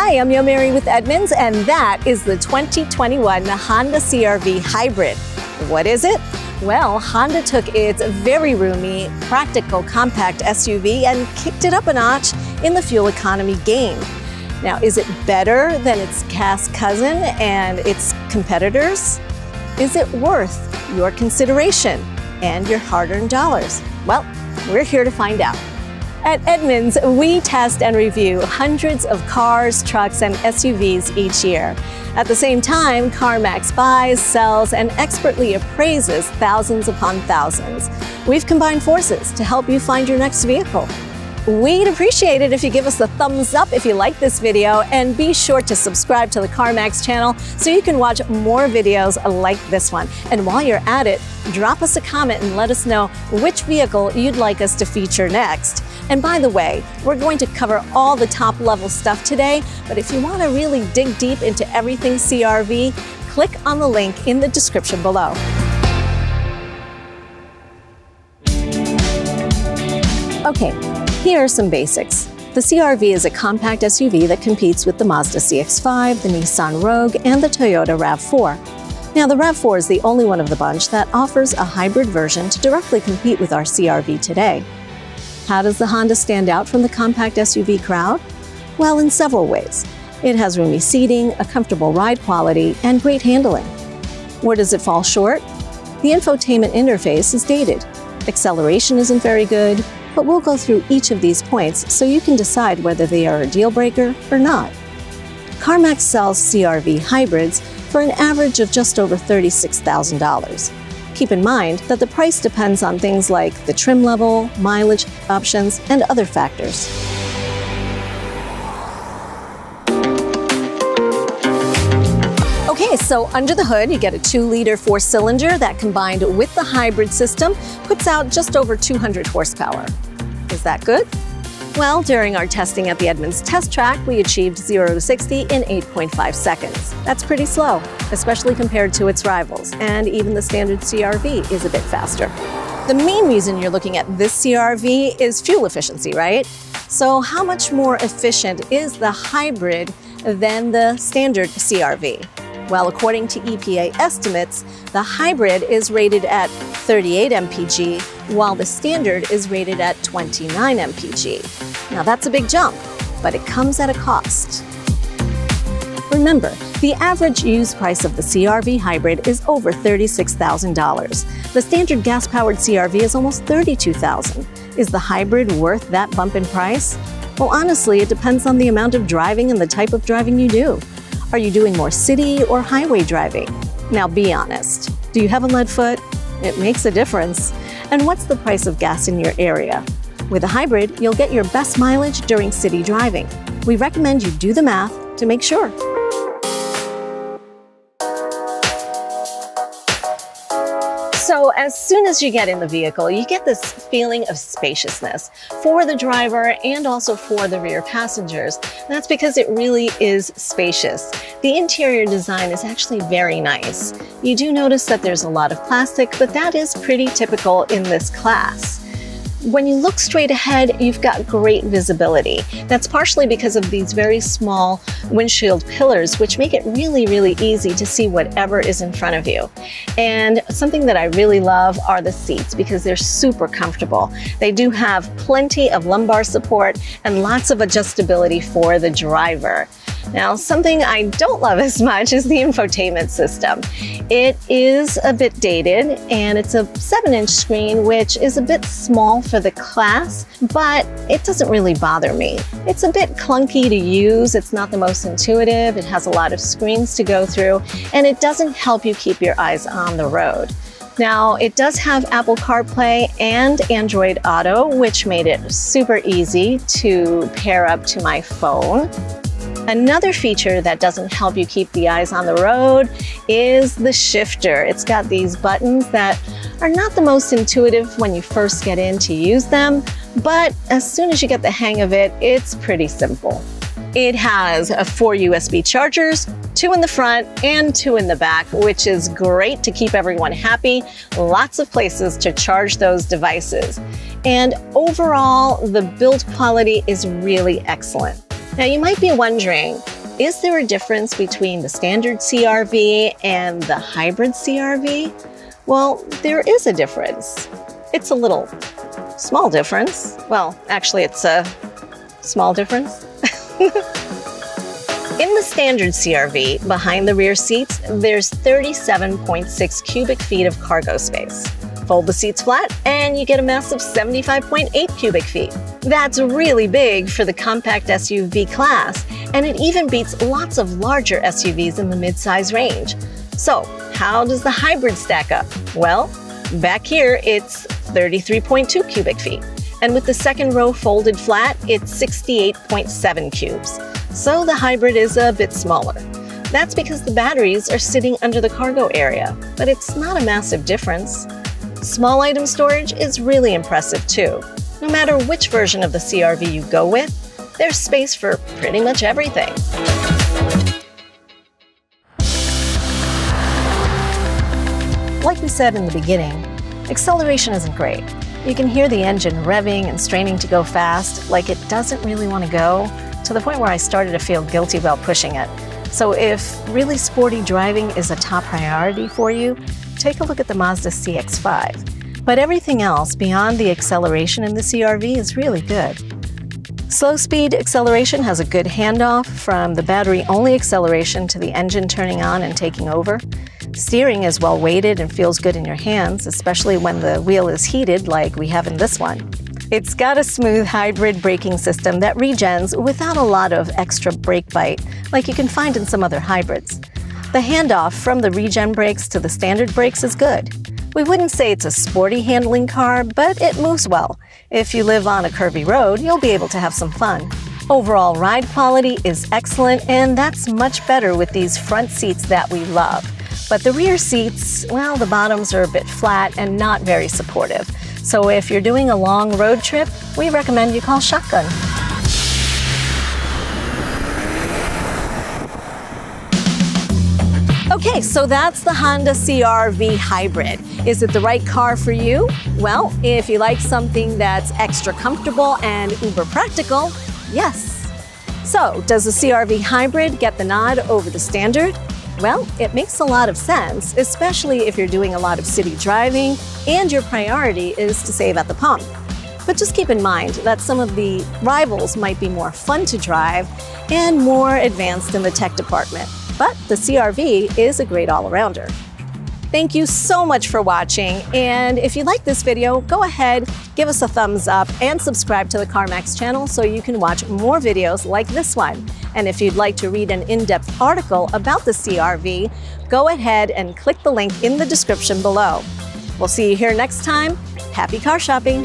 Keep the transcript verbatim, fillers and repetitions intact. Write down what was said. Hi, I'm Yomary with Edmunds, and that is the twenty twenty-one Honda C R V Hybrid. What is it? Well, Honda took its very roomy, practical, compact S U V and kicked it up a notch in the fuel economy game. Now, is it better than its cast cousin and its competitors? Is it worth your consideration and your hard-earned dollars? Well, we're here to find out. At Edmunds, we test and review hundreds of cars, trucks, and S U Vs each year. At the same time, CarMax buys, sells, and expertly appraises thousands upon thousands. We've combined forces to help you find your next vehicle. We'd appreciate it if you give us a thumbs up if you like this video, and be sure to subscribe to the CarMax channel so you can watch more videos like this one. And while you're at it, drop us a comment and let us know which vehicle you'd like us to feature next. And by the way, we're going to cover all the top level stuff today, but if you want to really dig deep into everything C R V, click on the link in the description below. Okay, here are some basics. The C R V is a compact S U V that competes with the Mazda C X five, the Nissan Rogue, and the Toyota RAV four. Now, the RAV four is the only one of the bunch that offers a hybrid version to directly compete with our C R V today. How does the Honda stand out from the compact S U V crowd? Well, in several ways. It has roomy seating, a comfortable ride quality, and great handling. Where does it fall short? The infotainment interface is dated. Acceleration isn't very good, but we'll go through each of these points so you can decide whether they are a deal breaker or not. CarMax sells C R V hybrids for an average of just over thirty-six thousand dollars. Keep in mind that the price depends on things like the trim level, mileage options, and other factors. Okay, so under the hood, you get a two liter four-cylinder that, combined with the hybrid system, puts out just over two hundred horsepower. Is that good? Well, during our testing at the Edmunds Test Track, we achieved zero to sixty in eight point five seconds. That's pretty slow, especially compared to its rivals, and even the standard C R V is a bit faster. The main reason you're looking at this C R V is fuel efficiency, right? So how much more efficient is the hybrid than the standard C R V? Well, according to E P A estimates, the hybrid is rated at thirty-eight M P G, while the standard is rated at twenty-nine M P G. Now, that's a big jump, but it comes at a cost. Remember, the average used price of the C R V hybrid is over thirty-six thousand dollars. The standard gas-powered C R V is almost thirty-two thousand dollars. Is the hybrid worth that bump in price? Well, honestly, it depends on the amount of driving and the type of driving you do. Are you doing more city or highway driving? Now, be honest. Do you have a lead foot? It makes a difference. And what's the price of gas in your area? With a hybrid, you'll get your best mileage during city driving. We recommend you do the math to make sure. So as soon as you get in the vehicle, you get this feeling of spaciousness for the driver and also for the rear passengers. And that's because it really is spacious. The interior design is actually very nice. You do notice that there's a lot of plastic, but that is pretty typical in this class. When you look straight ahead, you've got great visibility. That's partially because of these very small windshield pillars, which make it really, really easy to see whatever is in front of you. And something that I really love are the seats, because they're super comfortable. They do have plenty of lumbar support and lots of adjustability for the driver. Now, something I don't love as much is the infotainment system. It is a bit dated, and it's a seven inch screen, which is a bit small for the class, but it doesn't really bother me. It's a bit clunky to use. It's not the most intuitive. It has a lot of screens to go through, and it doesn't help you keep your eyes on the road. Now, it does have Apple CarPlay and Android Auto, which made it super easy to pair up to my phone. Another feature that doesn't help you keep the eyes on the road is the shifter. It's got these buttons that are not the most intuitive when you first get in to use them, but as soon as you get the hang of it, it's pretty simple. It has four U S B chargers, two in the front and two in the back, which is great to keep everyone happy. Lots of places to charge those devices. And overall, the build quality is really excellent. Now you might be wondering, is there a difference between the standard C R V and the hybrid C R V? Well, there is a difference. It's a little small difference. Well, actually it's a small difference. In the standard C R V, behind the rear seats, there's thirty-seven point six cubic feet of cargo space. Fold the seats flat and you get a massive seventy-five point eight cubic feet. That's really big for the compact S U V class, and it even beats lots of larger S U Vs in the midsize range. So how does the hybrid stack up? Well, back here it's thirty-three point two cubic feet, and with the second row folded flat, it's sixty-eight point seven cubes. So the hybrid is a bit smaller. That's because the batteries are sitting under the cargo area, but it's not a massive difference. Small item storage is really impressive too. No matter which version of the C R V you go with, there's space for pretty much everything. Like we said in the beginning, acceleration isn't great. You can hear the engine revving and straining to go fast, like it doesn't really want to go, to the point where I started to feel guilty about pushing it. So if really sporty driving is a top priority for you, take a look at the Mazda C X five. But everything else beyond the acceleration in the C R V is really good. Slow speed acceleration has a good handoff from the battery-only acceleration to the engine turning on and taking over. Steering is well weighted and feels good in your hands, especially when the wheel is heated like we have in this one. It's got a smooth hybrid braking system that regens without a lot of extra brake bite like you can find in some other hybrids. The handoff from the regen brakes to the standard brakes is good. We wouldn't say it's a sporty handling car, but it moves well. If you live on a curvy road, you'll be able to have some fun. Overall ride quality is excellent, and that's much better with these front seats that we love. But the rear seats, well, the bottoms are a bit flat and not very supportive. So if you're doing a long road trip, we recommend you call Shotgun. Okay, so that's the Honda C R V Hybrid. Is it the right car for you? Well, if you like something that's extra comfortable and uber practical, yes. So, does the C R V Hybrid get the nod over the standard? Well, it makes a lot of sense, especially if you're doing a lot of city driving and your priority is to save at the pump. But just keep in mind that some of the rivals might be more fun to drive and more advanced in the tech department. But the C R V is a great all-arounder. Thank you so much for watching, and if you like this video, go ahead, give us a thumbs up, and subscribe to the CarMax channel so you can watch more videos like this one. And if you'd like to read an in-depth article about the C R V, go ahead and click the link in the description below. We'll see you here next time. Happy car shopping!